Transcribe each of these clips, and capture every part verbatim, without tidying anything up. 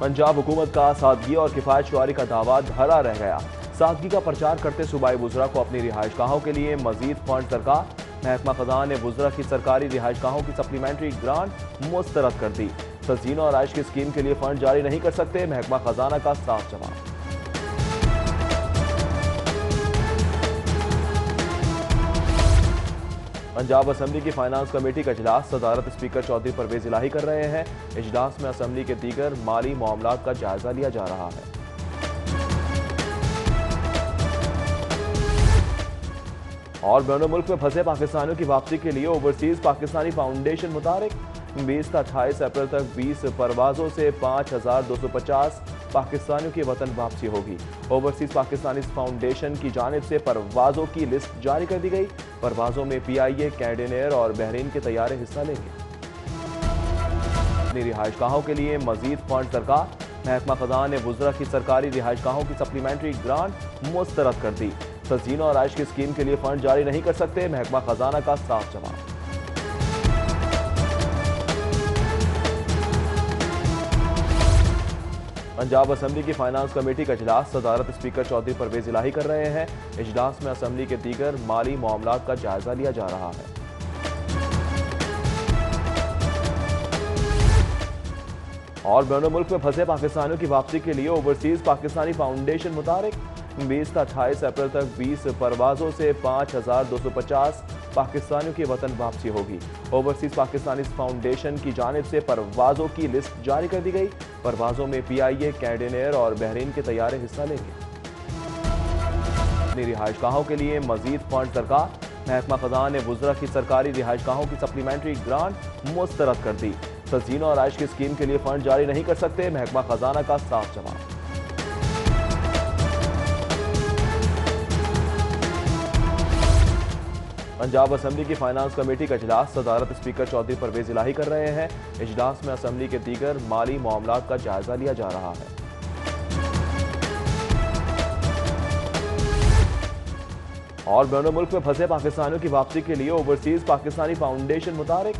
पंजाब हुकूमत का सादगी और किफायत शुआरी का दावा धरा रह गया। सादगी का प्रचार करते सूबाई वुजरा को अपनी रिहाइशगाहों के लिए मजीद फंड दरकार। महकमा खजाना ने वुजरा की सरकारी रिहाइशगाहों की सप्लीमेंट्री ग्रांट मुस्तरद कर दी। तज़ीन और आइश की स्कीम के लिए फंड जारी नहीं कर सकते, महकमा खजाना का साफ जवाब। पंजाब असेंबली की फाइनेंस कमेटी का इजलास सदारत स्पीकर चौधरी परवेज इलाही कर रहे हैं। इजलास में असेंबली के दीगर माली मामलात का जायजा लिया जा रहा है। और बैरून मुल्क में फंसे पाकिस्तानियों की वापसी के लिए ओवरसीज पाकिस्तानी फाउंडेशन मुतारिक। बीस का अट्ठाईस अप्रैल तक बीस परवाजों से पाँच हजार दो सौ पचास पाकिस्तानियों की वतन वापसी होगी। ओवरसीज पाकिस्तानी फाउंडेशन की जानिब से परवाजों की लिस्ट जारी कर दी गई। परवाजों में पीआईए, कैडेनर और बहरीन के तैयारे हिस्सा लेंगे। अपनी रिहाइशगाहों के लिए मजीद फंड दरकार। महकमा खजाना ने वुजरा की सरकारी रिहाइशगाहों की सप्लीमेंट्री ग्रांट मुस्तरद कर दी। तज़ीन और आइश की स्कीम के लिए फंड जारी नहीं कर सकते, महकमा खजाना का साफ जवाब। पंजाब असेंबली की फाइनेंस कमेटी का इजलास सदारत स्पीकर चौधरी परवेज इलाही कर रहे हैं। इजलास में असेंबली के दीगर माली मामलात का जायजा लिया जा रहा है। और बैरून मुल्क में फंसे पाकिस्तानियों की वापसी के लिए ओवरसीज पाकिस्तानी फाउंडेशन मुतारिक। बीस का अट्ठाईस अप्रैल तक बीस परवाजों से पाँच हजार दो सौ पचास पाकिस्तानियों की वतन वापसी होगी। ओवरसीज पाकिस्तानी फाउंडेशन की जानिब से परवाजों की लिस्ट जारी कर दी गई। परवाजों में पीआईए, कैडेनर और बहरीन के तैयारे हिस्सा लेंगे। अपनी रिहाइशगाहों के लिए मजीद फंड दरकार। महकमा खजाना ने वुजरा की सरकारी रिहाइशगाहों की सप्लीमेंट्री ग्रांट मुस्तरद कर दी। तज़ीन और आइश की स्कीम के लिए फंड जारी नहीं कर सकते, महकमा खजाना का साफ जवाब। पंजाब असेंबली की फाइनेंस कमेटी का इजलास सदारत स्पीकर चौधरी परवेज इलाही कर रहे हैं। इजलास में असेंबली के दीगर माली मामलात का जायजा लिया जा रहा है। और बैरून मुल्क में फंसे पाकिस्तानियों की वापसी के लिए ओवरसीज पाकिस्तानी फाउंडेशन मुतारिक।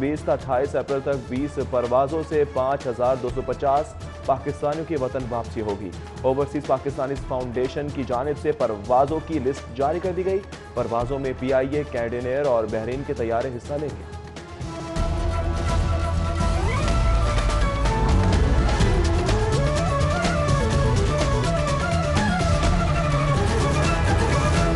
बीस का अट्ठाईस अप्रैल तक बीस परवाजों से पाँच हजार दो सौ पचास पाकिस्तानियों की वतन वापसी होगी। ओवरसीज पाकिस्तानी फाउंडेशन की जानिब से परवाजों की लिस्ट जारी कर दी गई। परवाजों में पीआईए, कैडेनर और बहरीन के तैयारे हिस्सा लेंगे।